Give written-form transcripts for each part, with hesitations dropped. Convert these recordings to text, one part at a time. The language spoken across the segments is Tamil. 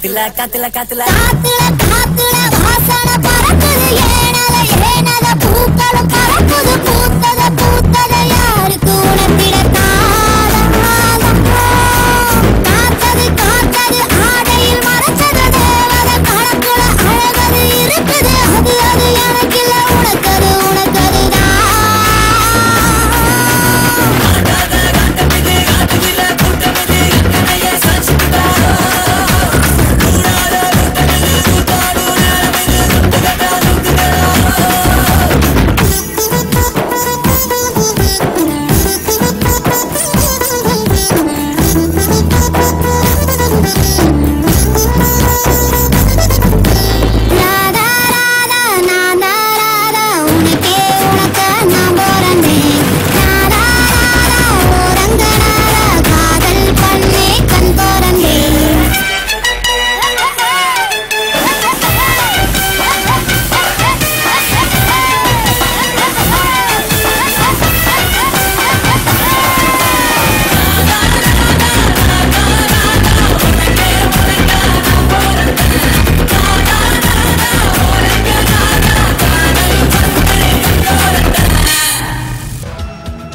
காத்துல காத்துல காத்துல காத்துல காத்துல வாசன பறக்குது ஏனல ஏனல பூக்களும் பறக்குது பூத்தத பூத்தத யாருக்கு உணர்ந்திட தாளம் தாளம் காத்தது காத்தது ஆடையில் மறைச்சது தேவதை கணக்குல அழகது இருக்குது அது அது எனக்கில்ல உனக்கது உனக்கதுதான்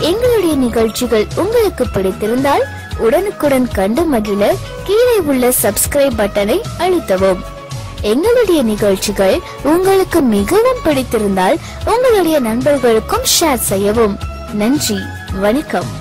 எங்களுடைய நிகழ்ச்சிகள் உங்களுக்கு பிடித்திருந்தால் உடனுக்குடன் கண்டு மகிழ கீழே உள்ள சப்ஸ்கிரைப் பட்டனை அழுத்தவும். எங்களுடைய நிகழ்ச்சிகள் உங்களுக்கு மிகவும் பிடித்திருந்தால் உங்களுடைய நண்பர்களுக்கும் ஷேர் செய்யவும். நன்றி, வணக்கம்.